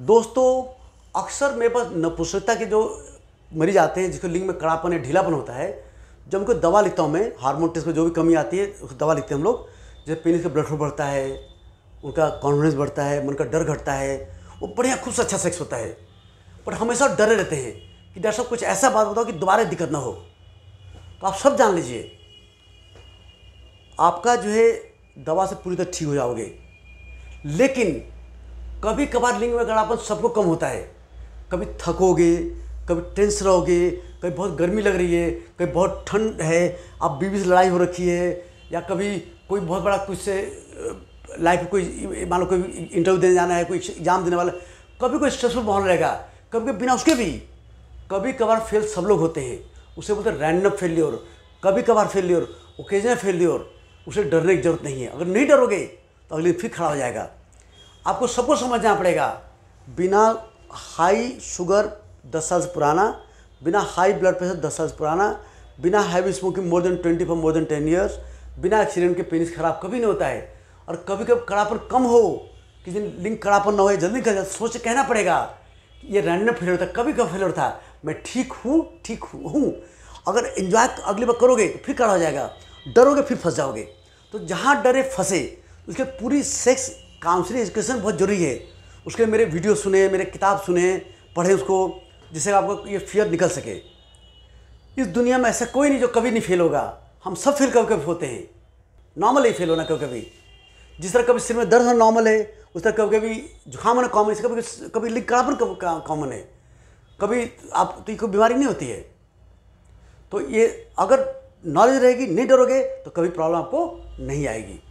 दोस्तों अक्सर मेरे पास नपुंसकता के जो मरीज आते हैं जिसको लिंग में कड़ापन या ढीलापन होता है, जब उनको दवा लिखता हूँ मैं, हार्मोन टेस्ट में जो भी कमी आती है उस दवा लिखते हैं हम लोग। जैसे पेनिस का ब्लड फ्लो बढ़ता है, उनका कॉन्फिडेंस बढ़ता है, मन का डर घटता है, वो बढ़िया खुद से अच्छा सेक्स होता है। पर हमेशा डरे रहते हैं कि डॉक्टर साहब कुछ ऐसा बात बताओ कि दोबारा दिक्कत ना हो। तो आप सब जान लीजिए, आपका जो है दवा से पूरी तरह ठीक हो जाओगे। लेकिन कभी कभार लिंग में गड़ापन सबको कम होता है। कभी थकोगे, कभी टेंस रहोगे, कभी बहुत गर्मी लग रही है, कभी बहुत ठंड है, आप बीवी से लड़ाई हो रखी है, या कभी कोई बहुत बड़ा कुछ से लाइफ कोई मान लो कोई इंटरव्यू देने जाना है, कोई एग्जाम देने वाला, कभी कोई स्ट्रेसफुल माहौल रहेगा, कभी बिना उसके भी कभी कभार फेल सब लोग होते हैं। उसे बोलते हैं रैंडम फेल्योर, कभी कभार फेल्योर, ओकेजनल फेल्योर। उसे डरने की जरूरत नहीं है। अगर नहीं डरोगे तो अगले फिर खड़ा हो जाएगा। आपको सबको समझना पड़ेगा, बिना हाई शुगर 10 साल से पुराना, बिना हाई ब्लड प्रेशर 10 साल से पुराना, बिना heavy smoking more than 10 years, बिना एक्सीडेंट के पेनिस खराब कभी नहीं होता है। और कभी कभी कड़ापन कम हो, किसी दिन लिंग कड़ापन ना हो, जल्दी कर सोच कहना पड़ेगा ये रैंडम फेलियर था, कभी कभी फेलियर था, मैं ठीक हूँ। अगर एंजॉय अगली बार करोगे तो फिर कड़ा हो जाएगा, डरोगे फिर फंस जाओगे। तो जहाँ डरे फंसे उसके पूरी सेक्स काउंसलिंग एजुकेशन बहुत जरूरी है। उसके मेरे वीडियो सुने, मेरे किताब सुने, पढ़े उसको, जिससे आपको ये फियर निकल सके। इस दुनिया में ऐसा कोई नहीं जो कभी नहीं फेल होगा। हम सब फेल कभी कभी होते हैं, नॉर्मल ही फेल होना कभी कभी। जिस तरह कभी सिर में दर्द होना नॉर्मल है, उस तरह कभी कभी जुकाम होना कॉमन है, कभी लिंग कड़ापन कॉमन है, कभी आप तो कोई बीमारी नहीं होती है। तो ये अगर नॉलेज रहेगी, नहीं डरोगे, तो कभी प्रॉब्लम आपको नहीं आएगी।